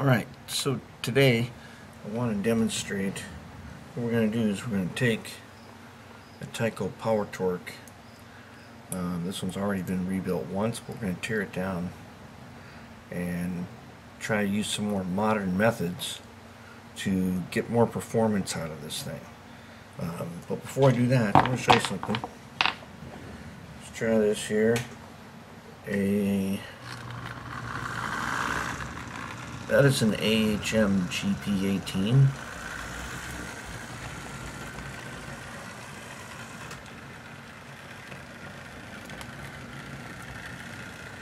Alright, so today I want to demonstrate what we're going to do is we're going to take a Tyco Power Torque. This one's already been rebuilt once, but we're going to tear it down and try to use some more modern methods to get more performance out of this thing. But before I do that, I'm going to show you something. Let's try this here. That is an AHM GP18.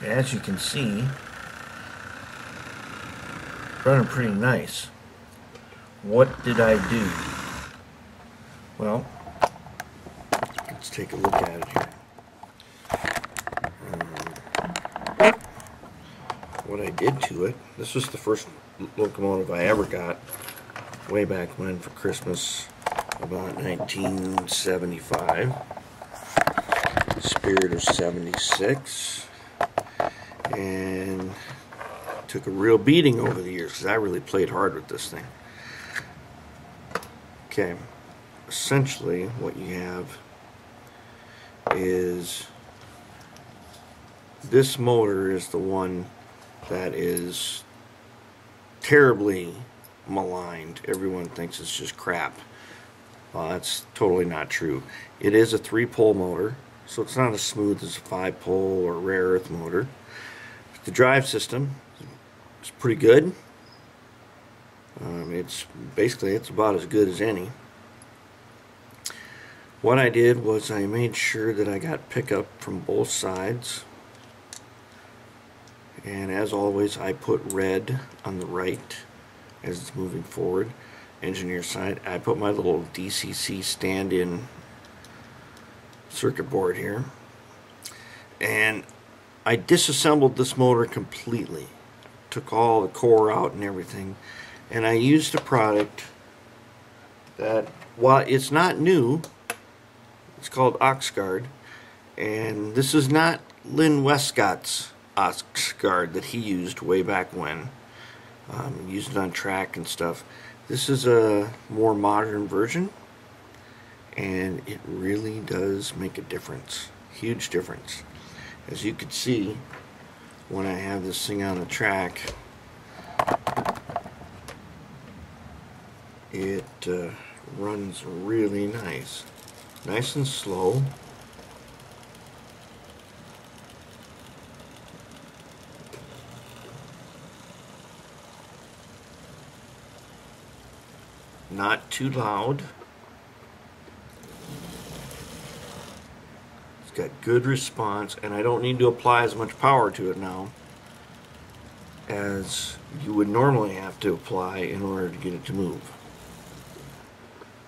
As you can see, running pretty nice. What did I do? Well, let's take a look at it here. What I did to it, this was the first locomotive I ever got way back when for Christmas, about 1975, Spirit of 76, and took a real beating over the years because I really played hard with this thing. Okay, essentially what you have is this motor is the one that is terribly maligned. Everyone thinks it's just crap. That's totally not true. It is a 3-pole motor, so it's not as smooth as a 5-pole or rare earth motor. But the drive system is pretty good. It's about as good as any. What I did was I made sure that I got pickup from both sides. And as always, I put red on the right as it's moving forward. Engineer side, I put my little DCC stand-in circuit board here. And I disassembled this motor completely. Took all the core out and everything. And I used a product that, while it's not new, it's called Ox-Gard. And this is not Lynn Westcott's Ox-Gard that he used way back when. Used it on track and stuff. This is a more modern version, and it really does make a difference. Huge difference. As you can see, when I have this thing on the track, it runs really nice. Nice and slow. Not too loud. It's got good response, and I don't need to apply as much power to it now as you would normally have to apply in order to get it to move.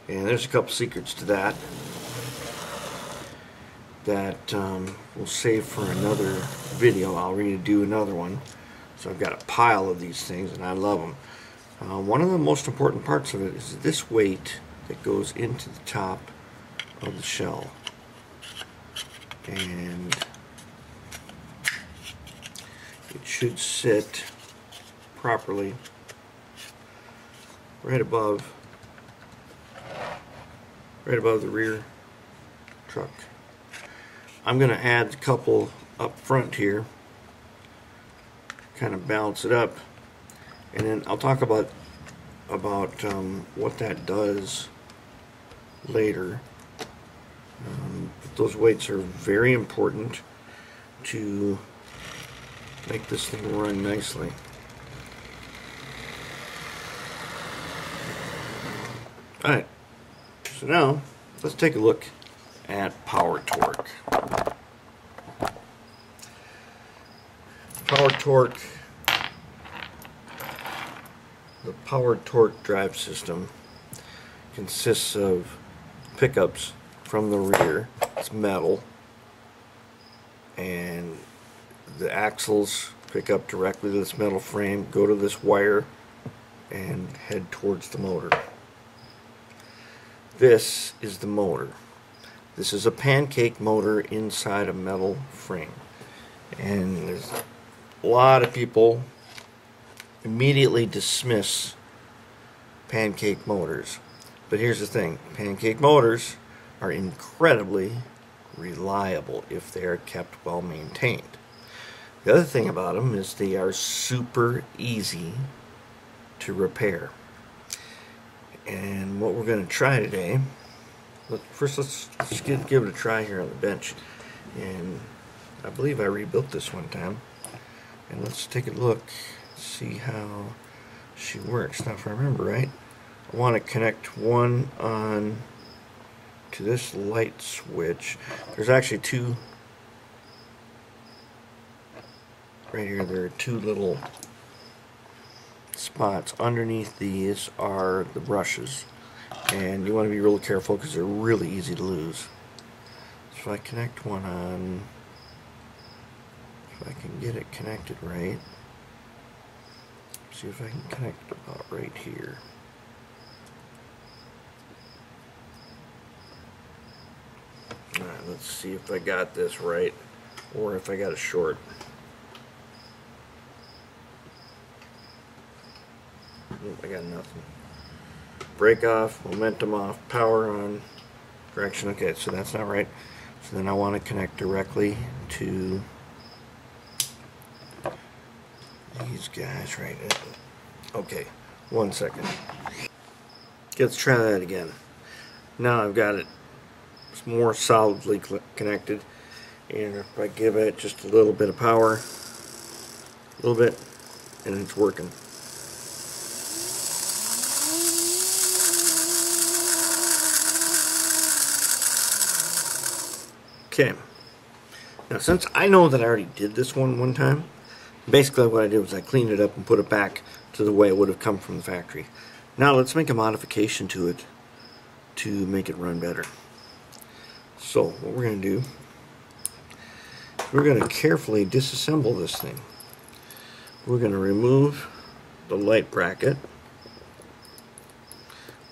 And there's a couple secrets to that that we'll save for another video. I'll do another one. So I've got a pile of these things, and I love them. One of the most important parts of it is this weight that goes into the top of the shell. And it should sit properly right above the rear truck. I'm going to add a couple up front here, kind of balance it up. And then I'll talk about what that does later. But those weights are very important to make this thing run nicely. Alright, so now let's take a look at Power Torque. The Power Torque drive system consists of pickups from the rear. It's metal, and the axles pick up directly to this metal frame, go to this wire, and head towards the motor. This is the motor. This is a pancake motor inside a metal frame, and there's a lot of people immediately dismiss pancake motors. But here's the thing, pancake motors are incredibly reliable if they are kept well maintained. The other thing about them is they are super easy to repair. And what we're going to try today, let's give it a try here on the bench. And I believe I rebuilt this one time. And let's take a look, see how she works. Now if I remember right, I want to connect one on to this light switch. There's actually two right here. There are two little spots underneath. These are the brushes, and you want to be real careful because they're really easy to lose. So I connect one on, if I can get it connected right, see if I can connect about right here. Alright, let's see if I got this right or if I got a short. Nope, I got nothing. Brake off, momentum off, power on, direction. Okay, so that's not right. So then I want to connect directly to these guys right now. Okay, 1 second. Let's try that again. Now I've got it. It's more solidly connected, and if I give it just a little bit of power, a little bit, and it's working. Okay, now since I know that I already did this one time, basically what I did was I cleaned it up and put it back to the way it would have come from the factory. Now let's make a modification to it to make it run better. So what we're going to do, we're going to carefully disassemble this thing. We're going to remove the light bracket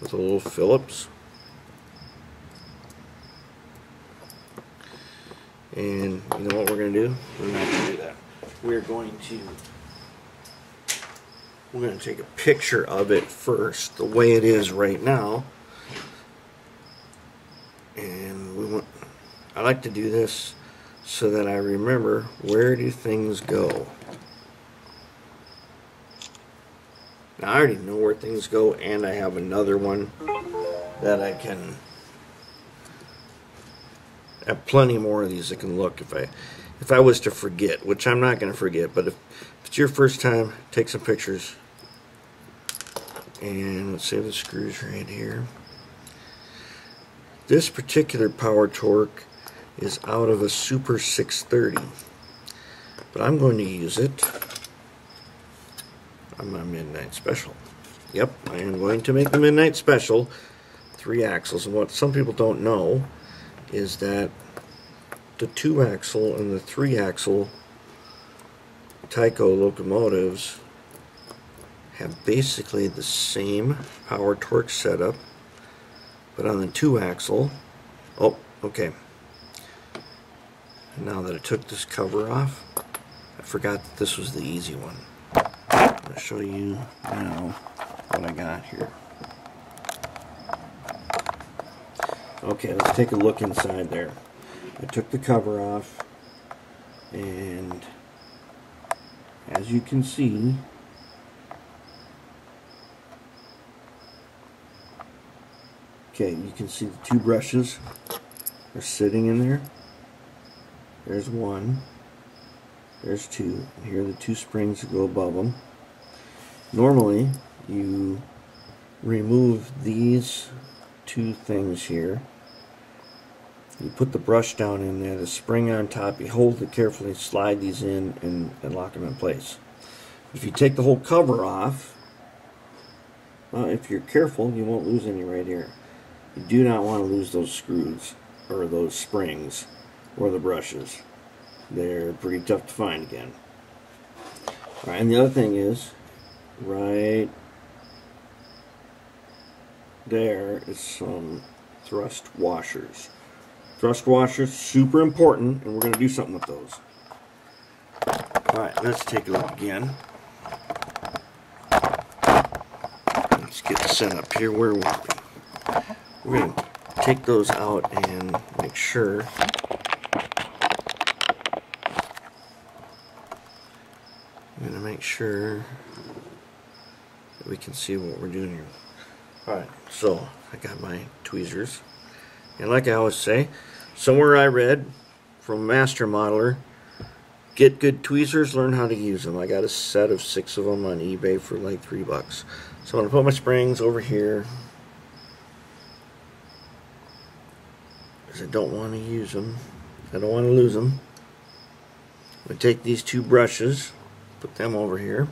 with a little Phillips. And you know what we're going to do? We're not going to do that. We're going to take a picture of it first, the way it is right now. And I like to do this so that I remember, where do things go? Now I already know where things go, and I have another one that I can have plenty more of these that can look if I was to forget, which I'm not going to forget, but if it's your first time, take some pictures. And let's save the screws right here. This particular Power Torque is out of a Super 630, but I'm going to use it on my Midnight Special. Yep, I am going to make the Midnight Special 3 axles, and what some people don't know is that the 2-axle and the 3-axle Tyco locomotives have basically the same Power Torque setup. But on the 2-axle, oh, okay. And now that I took this cover off, I forgot that this was the easy one. I'm going to show you now what I got here. Okay, let's take a look inside there. I took the cover off, and as you can see, okay, you can see the 2 brushes are sitting in there. There's one, there's two, and here are the 2 springs that go above them. Normally, you remove these 2 things here. You put the brush down in there, the spring on top, you hold it carefully, slide these in, and lock them in place. If you take the whole cover off, well, if you're careful, you won't lose any right here. You do not want to lose those screws or those springs or the brushes. They're pretty tough to find again. All right, and the other thing is, right there is some thrust washers. Thrust washers, super important, and we're going to do something with those. All right, let's take a look again. get set up here. Where we? We're going to take those out and make sure that we can see what we're doing here. Alright, so I got my tweezers, and like I always say, somewhere I read from Master Modeler, get good tweezers, learn how to use them. I got a set of 6 of them on eBay for like $3. So I'm going to put my springs over here because I don't want to use them, I don't want to lose them. I'm going to take these 2 brushes, put them over here.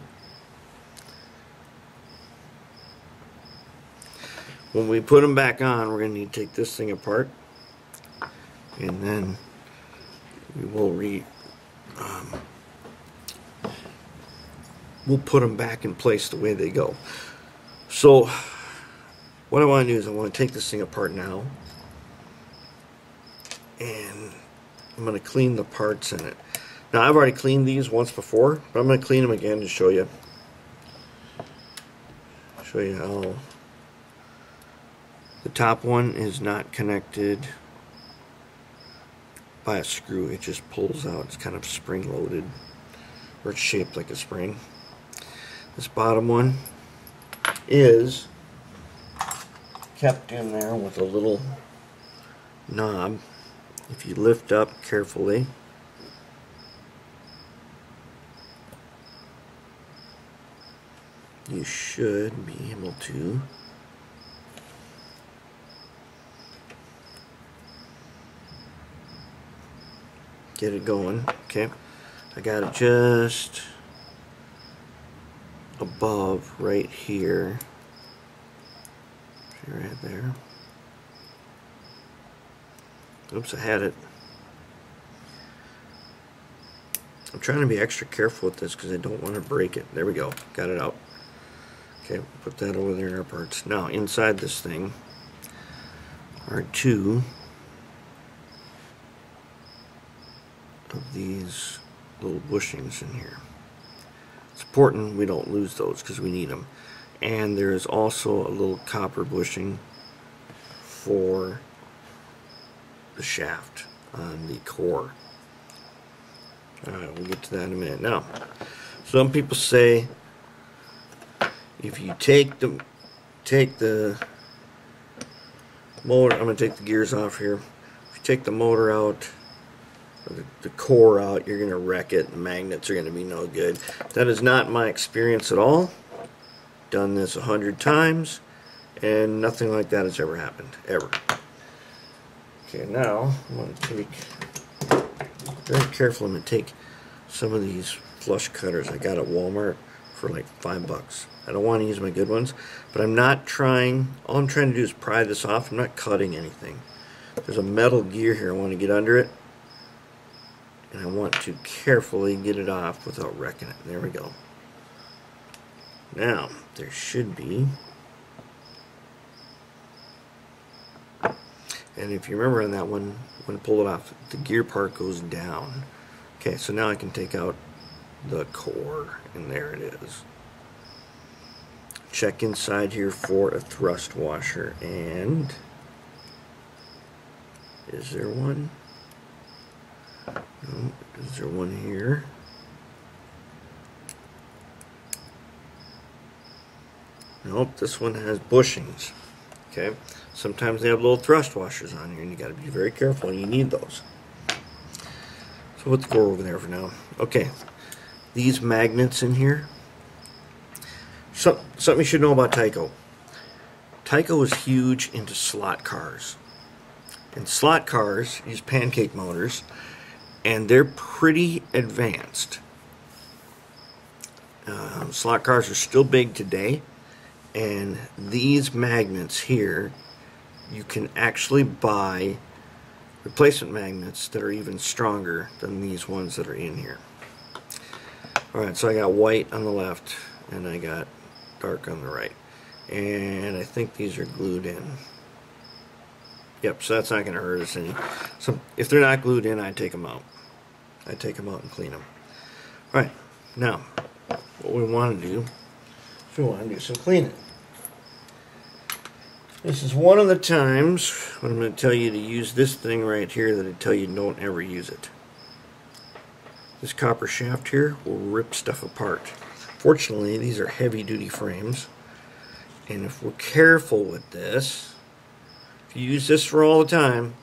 When we put them back on, we're going to need to take this thing apart, and then we will we'll put them back in place the way they go. So what I want to do is I want to take this thing apart now, and I'm going to clean the parts in it. Now, I've already cleaned these once before, but I'm going to clean them again to show you. Show you how the top one is not connected by a screw. It just pulls out. It's kind of spring loaded, or it's shaped like a spring. This bottom one is kept in there with a little knob. If you lift up carefully, you should be able to get it going. Okay, I got it just above right here, right there. Oops, I had it. I'm trying to be extra careful with this because I don't want to break it. There we go, got it out. Okay, put that over there in our parts. Now, inside this thing are 2 of these little bushings in here. It's important we don't lose those because we need them. And there is also a little copper bushing for the shaft on the core. Alright, we'll get to that in a minute. Now, some people say, if you take the motor, I'm going to take the gears off here. If you take the motor out, or the core out, you're going to wreck it. The magnets are going to be no good. That is not my experience at all. Done this 100 times, and nothing like that has ever happened, ever. Okay, now I'm going to take, very careful, I'm going to take some of these flush cutters I got at Walmart for like $5. I don't want to use my good ones, but I'm not trying, all I'm trying to do is pry this off. I'm not cutting anything. There's a metal gear here. I want to get under it, and I want to carefully get it off without wrecking it. There we go. Now, there should be, and if you remember on that one, when I pull it off, the gear part goes down. Okay, so now I can take out the core, and there it is. Check inside here for a thrust washer, and is there one? No. Is there one here? Nope, this one has bushings. Okay, sometimes they have little thrust washers on here, and you got to be very careful, and you need those. So let's go over there for now. Okay, these magnets in here. So, something you should know about Tyco. Tyco is huge into slot cars. And slot cars use pancake motors, and they're pretty advanced. Slot cars are still big today, and these magnets here, you can actually buy replacement magnets that are even stronger than these ones that are in here. Alright, so I got white on the left, and I got dark on the right, and I think these are glued in. Yep, so that's not going to hurt us any. So if they're not glued in, I take them out. I take them out and clean them. All right, now what we want to do is we want to do some cleaning. This is one of the times when I'm going to tell you to use this thing right here that I tell you don't ever use it. This copper shaft here will rip stuff apart. Fortunately, these are heavy-duty frames, and if we're careful with this, if you use this for all the time,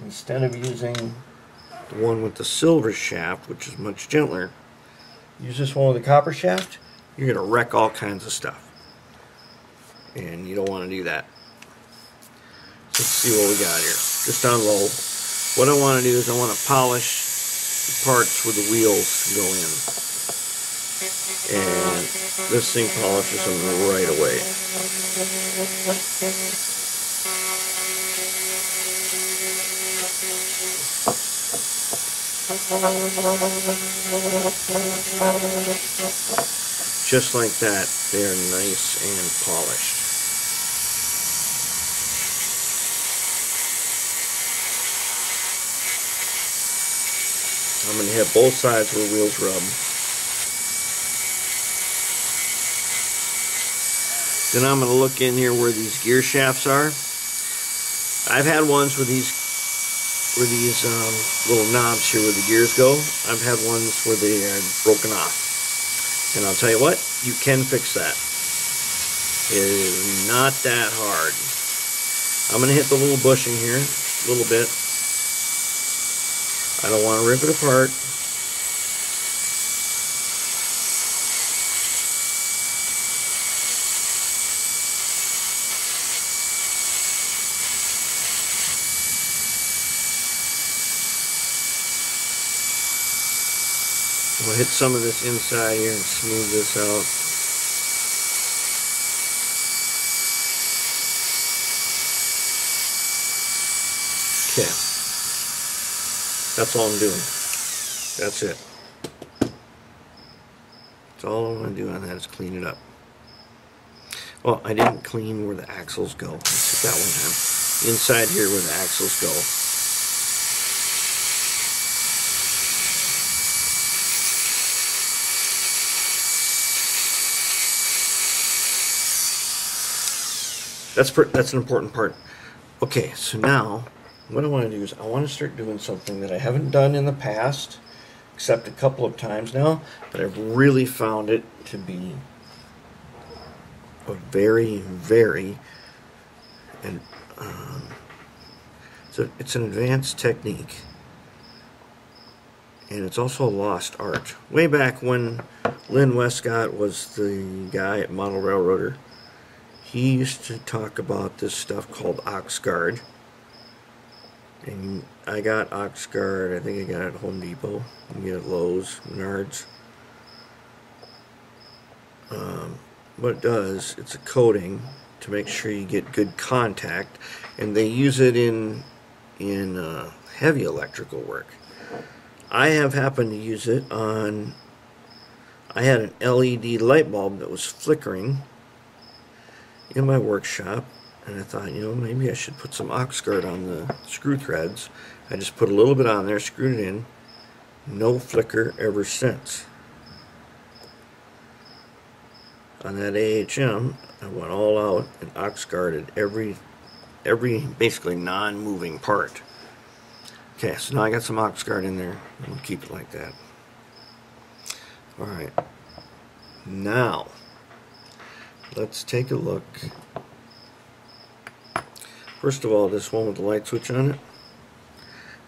instead of using the one with the silver shaft, which is much gentler, use this one with the copper shaft, you're going to wreck all kinds of stuff. And you don't want to do that. Let's see what we got here. Just on low. What I want to do is I want to polish the parts where the wheels go in. And this thing polishes them right away. Just like that, they are nice and polished. I'm going to hit both sides where wheels rub. Then I'm going to look in here where these gear shafts are. I've had ones with these little knobs here where the gears go. I've had ones where they are broken off. And I'll tell you what, you can fix that. It is not that hard. I'm going to hit the little bushing here a little bit. I don't want to rip it apart. We'll hit some of this inside here and smooth this out. Okay. That's all I'm doing. That's it. That's all I'm going to do on that is clean it up. Well, I didn't clean where the axles go. Let's hit that one time. Inside here where the axles go. That's an important part. Okay, so now what I want to do is I want to start doing something that I haven't done in the past, except a couple of times now, but I've really found it to be a so it's an advanced technique, and it's also a lost art. Way back when Lynn Westcott was the guy at Model Railroader, he used to talk about this stuff called Ox-Gard. And I got Ox-Gard, I think I got it at Home Depot. You can get it at Lowe's, Menards. What it does, it's a coating to make sure you get good contact. And they use it in heavy electrical work. I have happened to use it on... I had an LED light bulb that was flickering in my workshop, and I thought, you know, maybe I should put some Ox-Gard on the screw threads. I just put a little bit on there, screwed it in, no flicker ever since. On that AHM, I went all out and Ox-Garded every basically non-moving part. Okay, so now I got some Ox-Gard in there. I'm gonna keep it like that. All right, now let's take a look. First of all, this one with the light switch on it.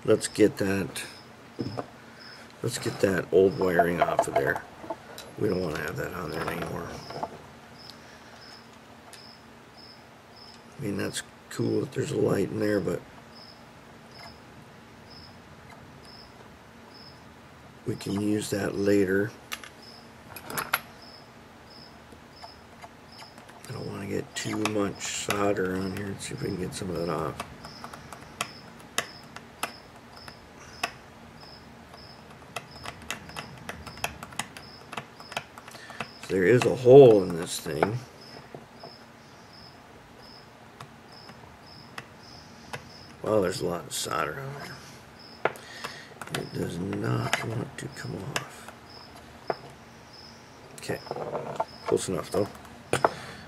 Let's get that old wiring off of there. We don't want to have that on there anymore. I mean, that's cool that there's a light in there, but we can use that later. Get too much solder on here. Let's see if we can get some of that off. So there is a hole in this thing. Well, there's a lot of solder on there. It does not want to come off. Okay, close enough though.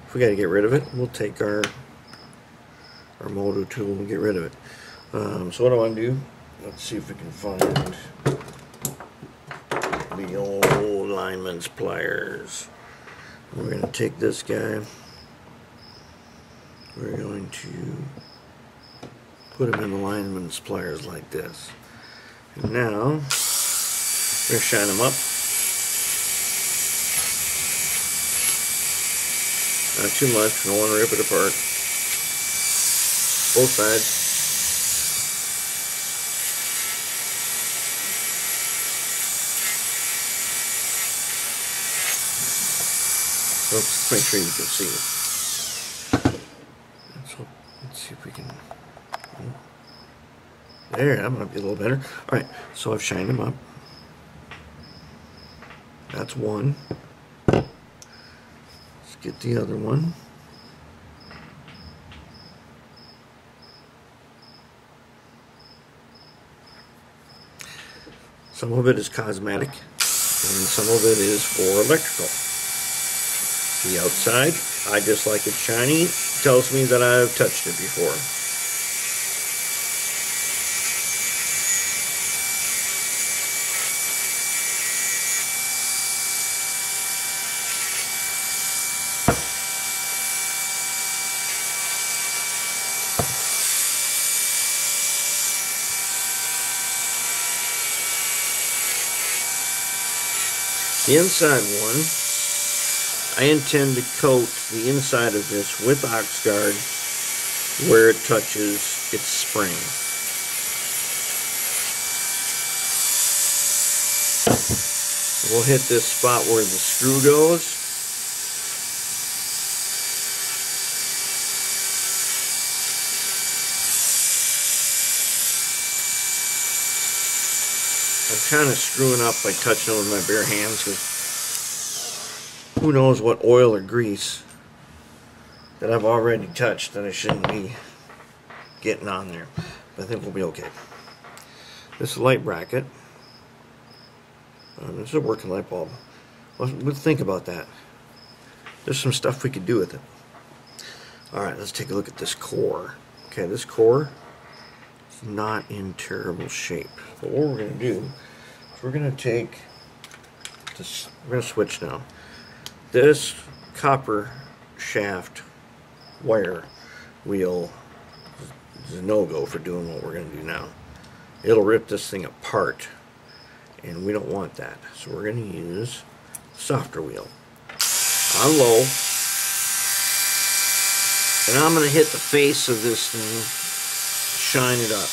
If we got to get rid of it, we'll take our motor tool and get rid of it. So what do I want to do? Let's see if we can find the old lineman's pliers. We're going to take this guy. We're going to put him in the lineman's pliers like this. And now, we're going to shine him up. Not too much, we don't want to rip it apart. Both sides. Let's make sure you can see it. Let's see if we can. There, that might be a little better. Alright, so I've shined him up. That's one. Let's get the other one. Some of it is cosmetic, and some of it is for electrical. The outside, I just like it shiny. It tells me that I've touched it before. The inside one, I intend to coat the inside of this with Ox-Gard where it touches its spring. We'll hit this spot where the screw goes. I'm kind of screwing up by touching it with my bare hands because who knows what oil or grease that I've already touched that I shouldn't be getting on there. But I think we'll be okay. This light bracket, this is a working light bulb. We'll think about that. There's some stuff we could do with it. Alright, let's take a look at this core. Okay, this core is not in terrible shape. But what we're going to do is we're going to take this, we're going to switch now. This copper shaft wire wheel is a no-go for doing what we're going to do now. It'll rip this thing apart, and we don't want that. So we're going to use the softer wheel on low, and I'm going to hit the face of this thing, shine it up.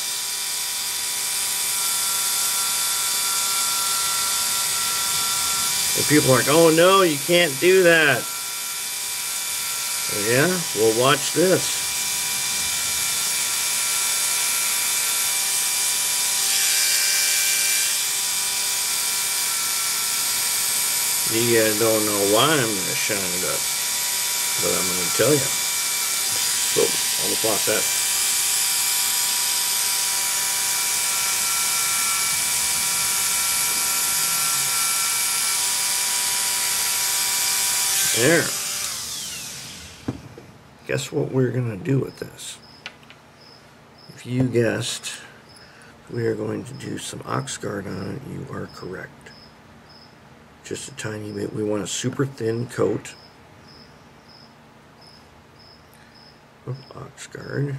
And people are like, oh no, you can't do that. Yeah, well watch this. You guys don't know why I'm going to shine it up, but I'm going to tell you. So, I'll apply that. There. Guess what we're going to do with this? If you guessed we are going to do some Ox-Gard on it, you are correct. Just a tiny bit. We want a super thin coat of Ox-Gard.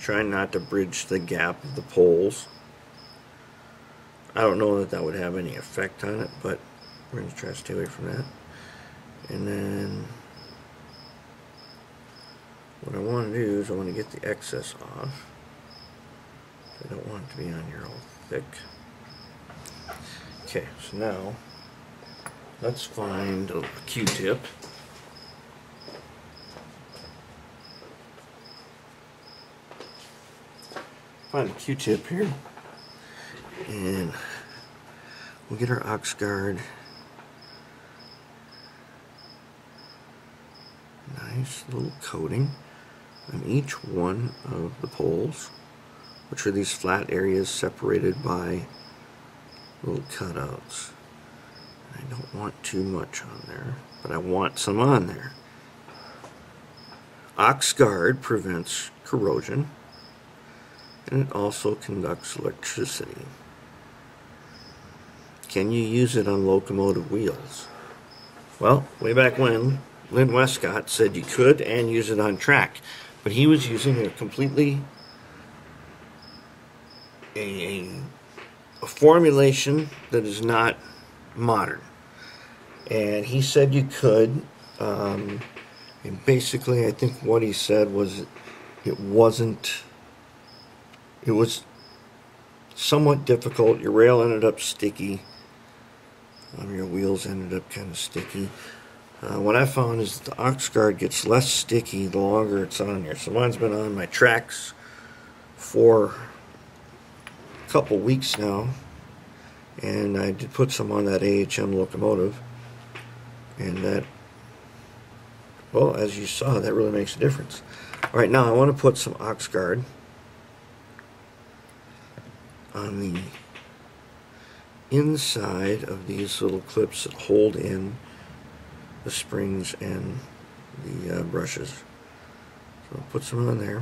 Try not to bridge the gap of the poles. I don't know that that would have any effect on it, but we're going to try to stay away from that. And then what I want to do is I want to get the excess off. I don't want it to be on here all thick. Okay, so now let's find a Q-tip. Find a Q-tip here, and we'll get our Ox-Gard nice little coating on each one of the poles which are these flat areas separated by little cutouts. I don't want too much on there, but I want some on there. Ox-Gard prevents corrosion, and it also conducts electricity. Can you use it on locomotive wheels? Well, way back when, Lynn Westcott said you could and use it on track, but he was using a completely a formulation that is not modern. And he said you could, and basically I think what he said was it was somewhat difficult. Your rail ended up sticky, your wheels ended up kind of sticky. What I found is that the Ox-Gard gets less sticky the longer it's on here. So mine's been on my tracks for a couple weeks now, and I did put some on that AHM locomotive, and that, well, as you saw, that really makes a difference. Alright, now I want to put some Ox-Gard on the inside of these little clips that hold in the springs and the brushes. So I'll put some on there.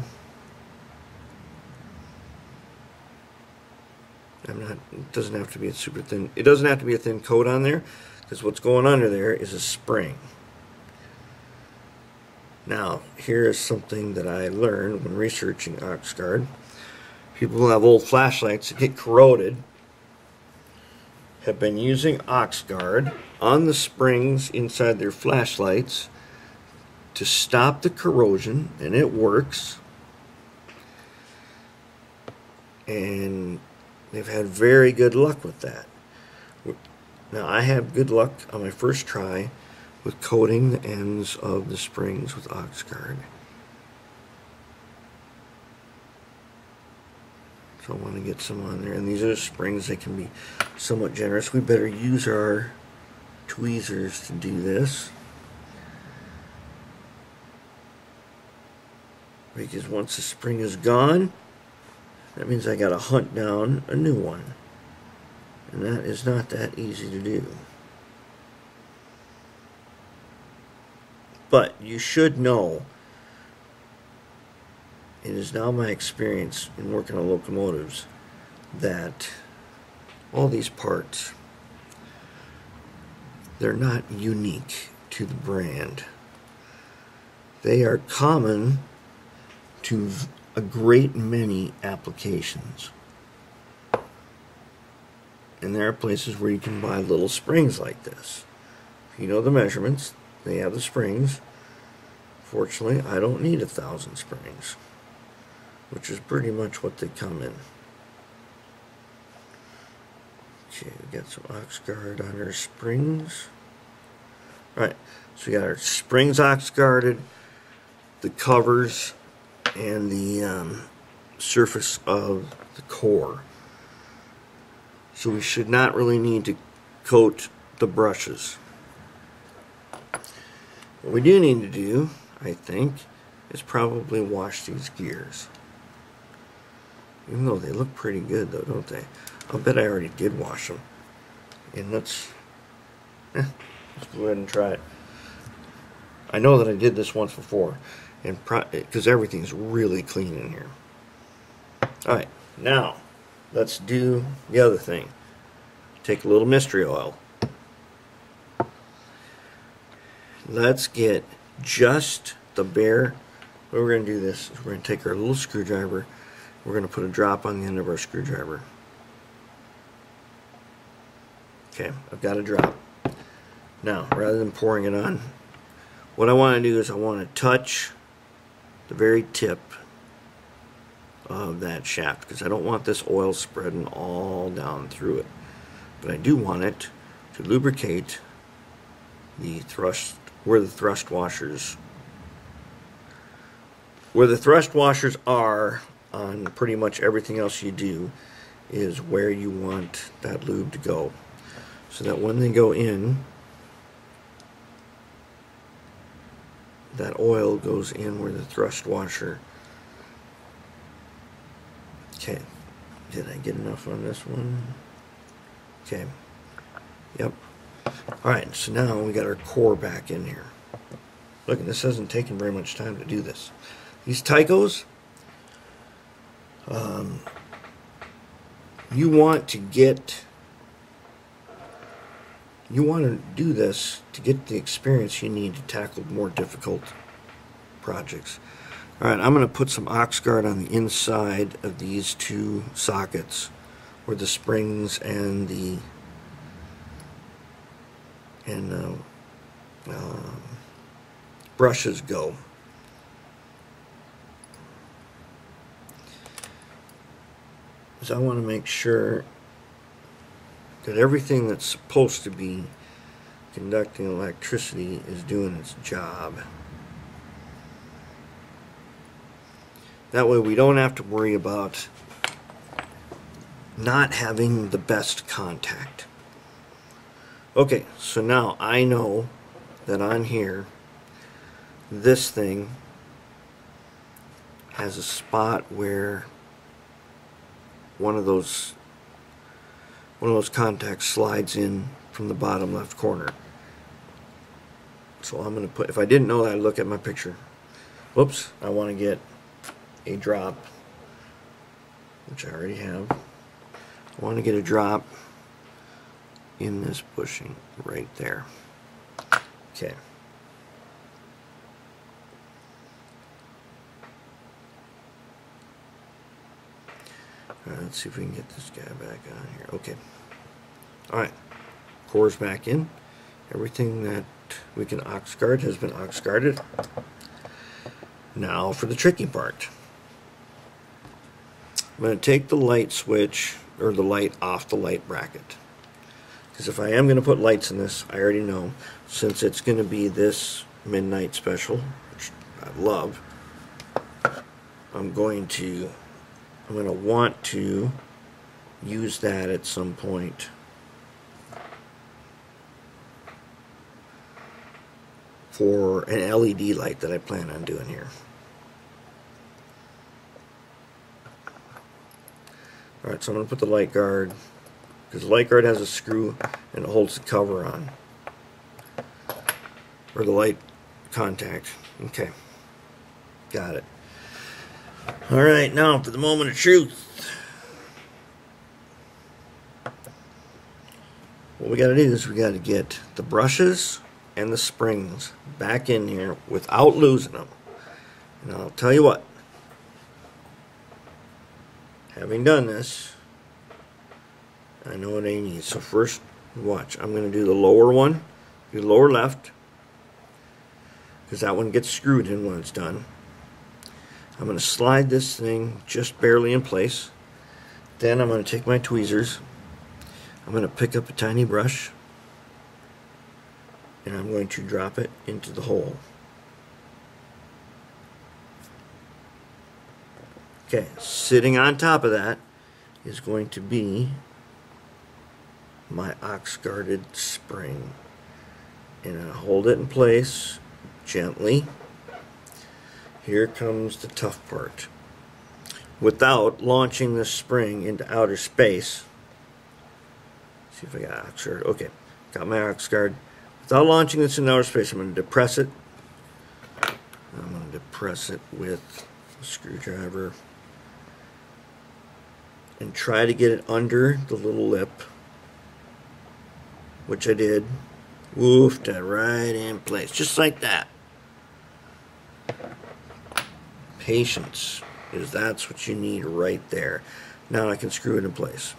It doesn't have to be a super thin, it doesn't have to be a thin coat on there, because what's going under there is a spring. Now, here is something that I learned when researching Ox-Gard. People who have old flashlights that get corroded have been using Ox-Gard on the springs inside their flashlights to stop the corrosion, and it works. And they've had very good luck with that. Now, I have good luck on my first try with coating the ends of the springs with Ox-Gard. So I want to get some on there. And these are springs that can be somewhat generous. We better use our tweezers to do this, because once the spring is gone, that means I gotta hunt down a new one, and that is not that easy to do. But you should know, it is now my experience in working on locomotives, that all these parts, they're not unique to the brand. They are common to a great many applications. And there are places where you can buy little springs like this. If you know the measurements, they have the springs. Fortunately, I don't need 1,000 springs, which is pretty much what they come in. Okay, we got some Ox-Gard on our springs. Alright, so we got our springs Ox-Garded, the covers, and the surface of the core. So we should not really need to coat the brushes. What we do need to do, I think, is probably wash these gears. Even though they look pretty good, though, don't they? I'll bet I already did wash them. And let's go ahead and try it. I know that I did this once before, and because everything's really clean in here. Alright, now let's do the other thing. Take a little mystery oil. Let's get just the bare. What we're going to do this is we're going to take our little screwdriver. We're going to put a drop on the end of our screwdriver. Okay, I've got a drop. Now, rather than pouring it on, what I want to do is I want to touch the very tip of that shaft, because I don't want this oil spreading all down through it. But I do want it to lubricate the thrust, where the thrust washers are on pretty much everything else you do, is where you want that lube to go, so that when they go in, that oil goes in where the thrust washer Okay, did I get enough on this one? Okay, yep. Alright, so now we got our core back in here. Look, this hasn't taken very much time to do this. These Tycos, you want to do this to get the experience you need to tackle more difficult projects. Alright, I'm going to put some Ox-Gard on the inside of these two sockets where the springs and the brushes go. Because I want to make sure that everything that's supposed to be conducting electricity is doing its job. That way we don't have to worry about not having the best contact. Okay, so now I know that on here, this thing has a spot where one of those contacts slides in from the bottom left corner. So I'm going to put, if I didn't know that, I'd look at my picture. Whoops, I want to get a drop, which I already have. I want to get a drop in this bushing right there. Okay. Alright, let's see if we can get this guy back on here. Okay. Alright. Core's back in. Everything that we can Ox-Gard has been Ox-Garded. Now for the tricky part. I'm going to take the light switch, or the light off the light bracket. Because if I am going to put lights in this, I already know, since it's going to be this Midnight Special, which I love, I'm going to want to use that at some point. For an LED light that I plan on doing here. Alright, so I'm going to put the light guard, because the light guard has a screw and it holds the cover on, or the light contact. Okay, got it. Alright, now for the moment of truth. What we got to do is we got to get the brushes and the springs back in here without losing them. And I'll tell you what, having done this, I know what I need. So first, watch, I'm going to do the lower one, the lower left, because that one gets screwed in when it's done. I'm going to slide this thing just barely in place. Then I'm going to take my tweezers, I'm going to pick up a tiny brush, and I'm going to drop it into the hole. Okay, sitting on top of that is going to be my Ox-Garded spring. And I hold it in place gently. Here comes the tough part. Without launching this spring into outer space, see if I got Ox-Gard. Okay, got my Ox-Gard. Without launching this in outer space, I'm going to depress it. I'm going to depress it with a screwdriver and try to get it under the little lip, which I did. Woofed it right in place, just like that. Patience, because that's what you need right there. Now I can screw it in place.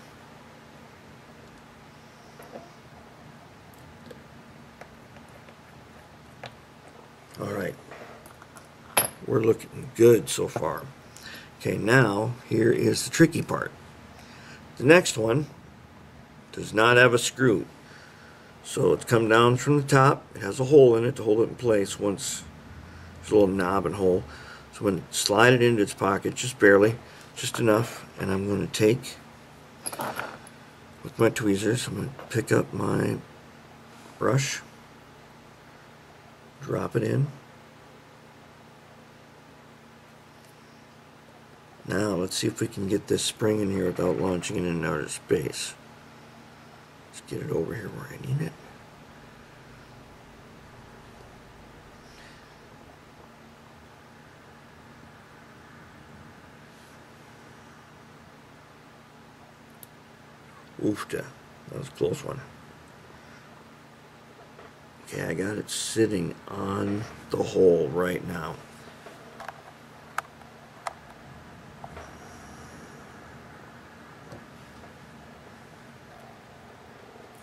Alright, we're looking good so far. Okay, now here is the tricky part. The next one does not have a screw, so it's come down from the top. It has a hole in it to hold it in place. Once there's a little knob and hole, so I'm going to slide it into its pocket just barely, just enough, and I'm going to take with my tweezers, I'm going to pick up my brush, drop it in. Now let's see if we can get this spring in here without launching it in outer space. Let's get it over here where I need it. Oofta, that was a close one. Okay, I got it sitting on the hole right now.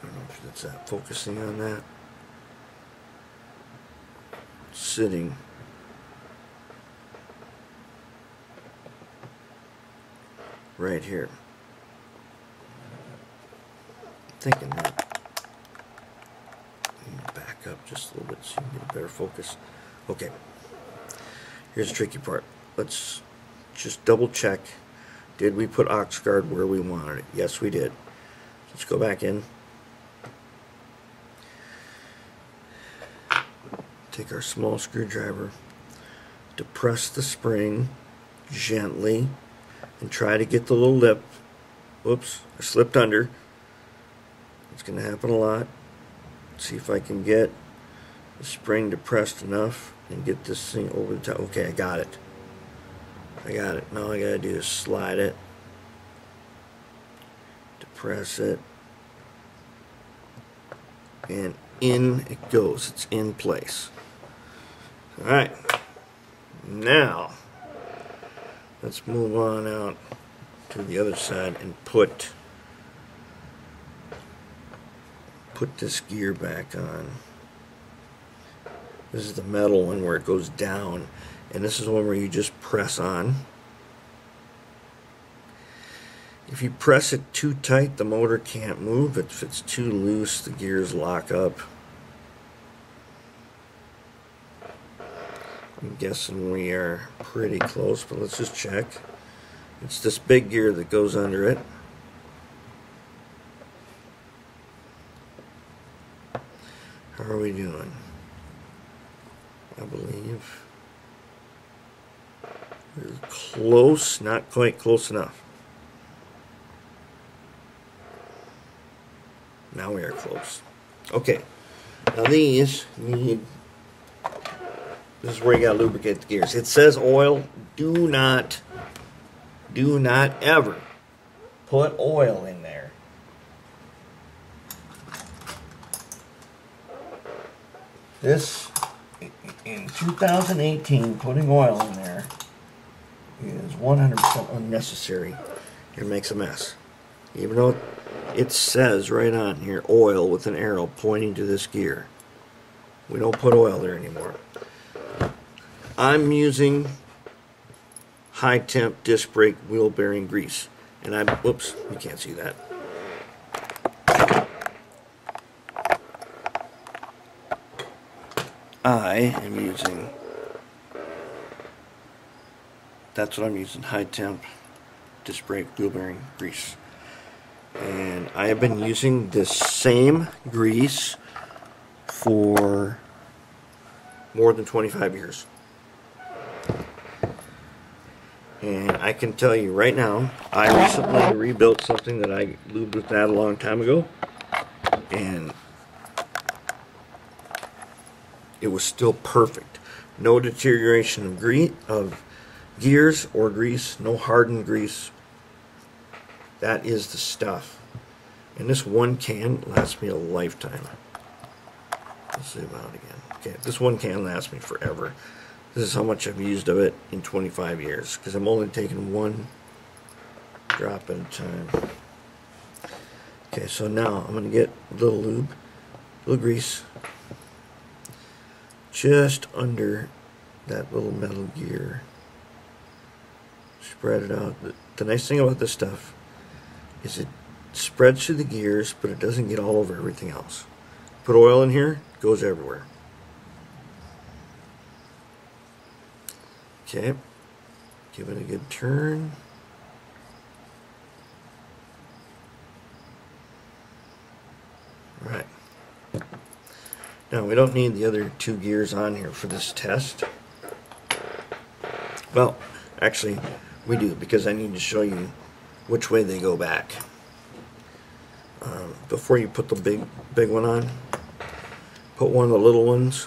I don't know if that's that focusing on that. Sitting right here. Thinking that. Back up just a little bit so you can get a better focus. Okay. Here's the tricky part. Let's just double check. Did we put Ox-Gard where we wanted it? Yes, we did. Let's go back in. Take our small screwdriver. Depress the spring gently and try to get the little lip. Whoops, I slipped under. It's going to happen a lot. Let's see if I can get the spring depressed enough and get this thing over the top. Okay, I got it. I got it. Now all I got to do is slide it, depress it, and in it goes. It's in place. Alright, now let's move on out to the other side and put this gear back on. This is the metal one where it goes down, and this is the one where you just press on. If you press it too tight, the motor can't move. If it's too loose, the gears lock up. I'm guessing we are pretty close, but let's just check. It's this big gear that goes under it. How are we doing? I believe we're close, not quite close enough. Now we are close. Okay, now these need, this is where you gotta lubricate the gears. It says oil. Do not ever put oil in there. This, in 2018, putting oil in there is 100% unnecessary. It makes a mess. Even though it says right on here, oil with an arrow pointing to this gear. We don't put oil there anymore. I'm using high temp disc brake wheel bearing grease. And I, whoops, you can't see that. I am using, that's what I'm using, high temp disc brake wheel bearing grease. And I have been using this same grease for more than 25 years. And I can tell you right now, I recently rebuilt something that I lubed with that a long time ago. And it was still perfect. No deterioration of gears or grease, no hardened grease. That is the stuff. And this one can lasts me a lifetime. Let's zoom out again. Okay, this one can lasts me forever. This is how much I've used of it in 25 years, because I'm only taking one drop at a time. Okay, so now I'm going to get a little lube, a little grease, just under that little metal gear. Spread it out. The nice thing about this stuff is it spreads through the gears, but it doesn't get all over everything else. Put oil in here, it goes everywhere. Okay, give it a good turn. All right. Now, we don't need the other two gears on here for this test. Well, actually, We do, because I need to show you which way they go back. Before you put the big one on, put one of the little ones.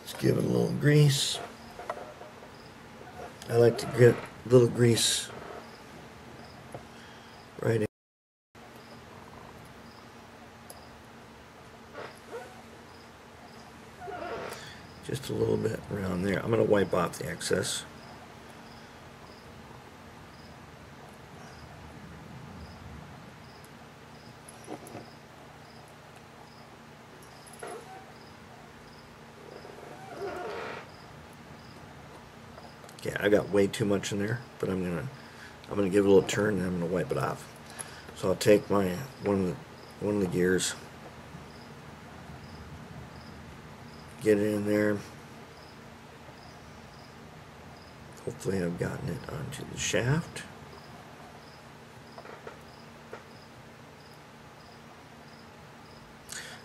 Let's give it a little grease. I like to get a little grease right in. Just a little bit around there. I'm going to wipe off the excess. Yeah, I got way too much in there, but I'm gonna give it a little turn and I'm gonna wipe it off. So I'll take my one of the gears, get it in there. Hopefully, I've gotten it onto the shaft.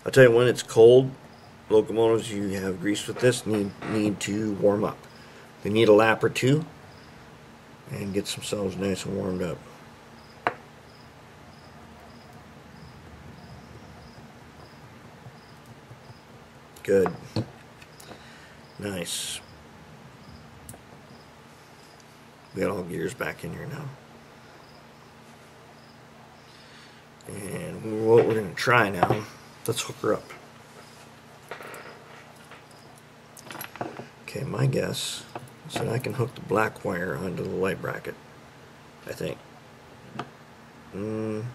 I'll tell you, when it's cold, locomotives you have grease with this need to warm up. They need a lap or two and get themselves nice and warmed up. Good. Nice. We got all gears back in here now. And what we're going to try now, let's hook her up. Okay, my guess. So I can hook the black wire onto the light bracket, I think. Maybe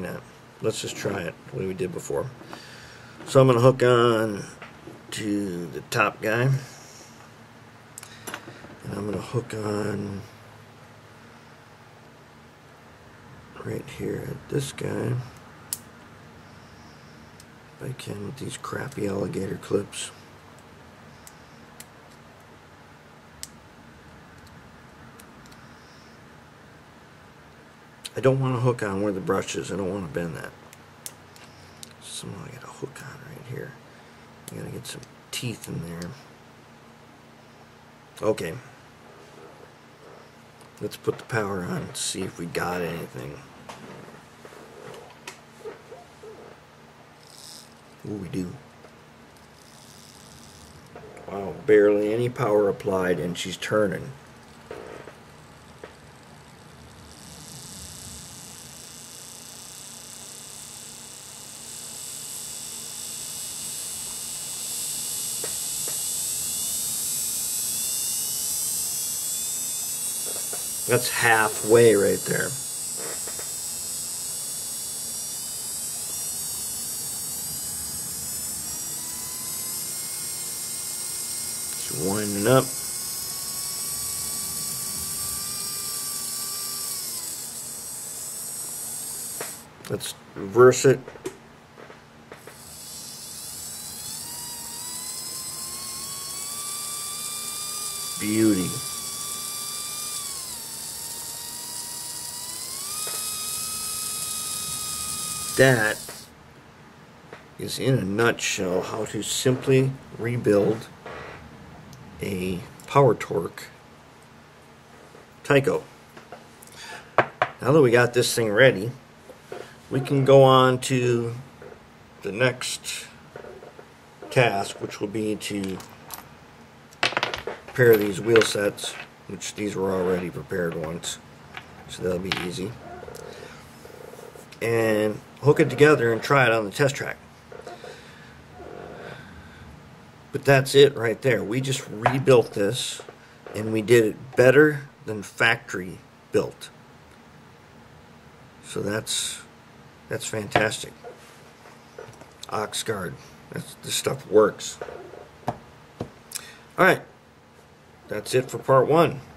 not. Let's just try it the way we did before. So I'm going to hook on to the top guy, and I'm going to hook on right here at this guy, if I can, with these crappy alligator clips. I don't want to hook on where the brush is. I don't want to bend that. Somehow I got a hook on right here. I gotta get some teeth in there. Okay. Let's put the power on and see if we got anything. Ooh, we do. Wow, barely any power applied, and she's turning. That's halfway right there. It's winding up. Let's reverse it. Beauty. That is, in a nutshell, how to simply rebuild a Power Torque Tyco. Now that we got this thing ready, we can go on to the next task, which will be to prepare these wheel sets, which these were already prepared once, so that'll be easy. And hook it together and try it on the test track. But that's it right there. We just rebuilt this, and we did it better than factory built. So that's fantastic. Ox-Gard. This stuff works. Alright. That's it for part 1.